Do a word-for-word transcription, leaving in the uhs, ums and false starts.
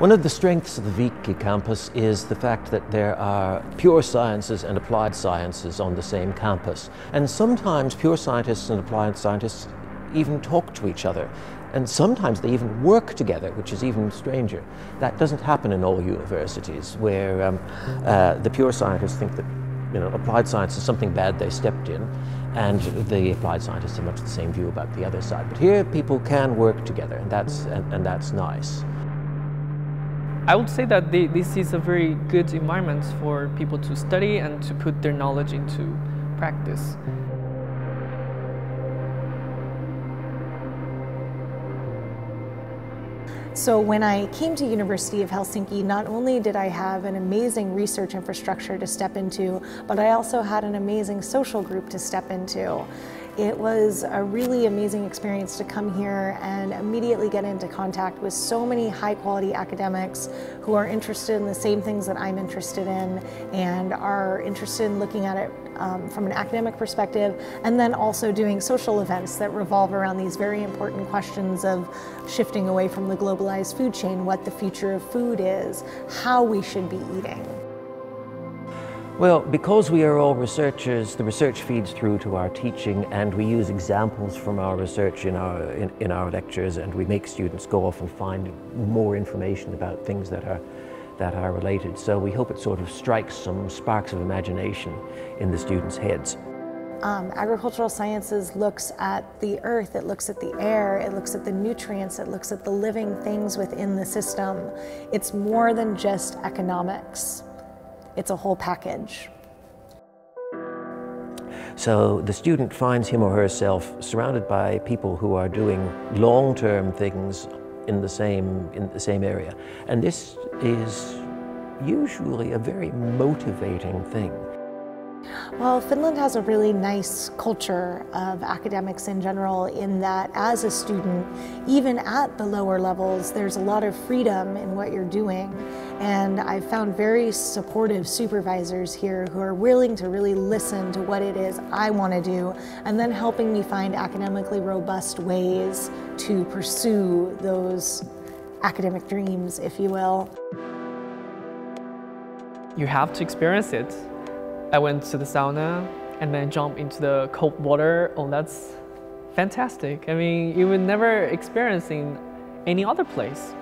One of the strengths of the Viikki campus is the fact that there are pure sciences and applied sciences on the same campus. And sometimes pure scientists and applied scientists even talk to each other. And sometimes they even work together, which is even stranger. That doesn't happen in all universities, where um, uh, the pure scientists think that you know, applied science is something bad they stepped in, and the applied scientists have much the same view about the other side. But here people can work together, and that's, and, and that's nice. I would say that they, this is a very good environment for people to study and to put their knowledge into practice. So when I came to University of Helsinki, not only did I have an amazing research infrastructure to step into, but I also had an amazing social group to step into. It was a really amazing experience to come here and immediately get into contact with so many high-quality academics who are interested in the same things that I'm interested in and are interested in looking at it um, from an academic perspective, and then also doing social events that revolve around these very important questions of shifting away from the globalized food chain, what the future of food is, how we should be eating. Well, because we are all researchers, the research feeds through to our teaching, and we use examples from our research in our, in, in our lectures, and we make students go off and find more information about things that are, that are related. So we hope it sort of strikes some sparks of imagination in the students' heads. Um, agricultural sciences looks at the earth, it looks at the air, it looks at the nutrients, it looks at the living things within the system. It's more than just economics. It's a whole package. So the student finds him or herself surrounded by people who are doing long-term things in the same, in the same area. And this is usually a very motivating thing. Well, Finland has a really nice culture of academics in general, in that as a student, even at the lower levels, there's a lot of freedom in what you're doing. And I've found very supportive supervisors here who are willing to really listen to what it is I want to do, and then helping me find academically robust ways to pursue those academic dreams, if you will. You have to experience it. I went to the sauna and then jumped into the cold water. Oh, that's fantastic. I mean, you would never experience in any other place.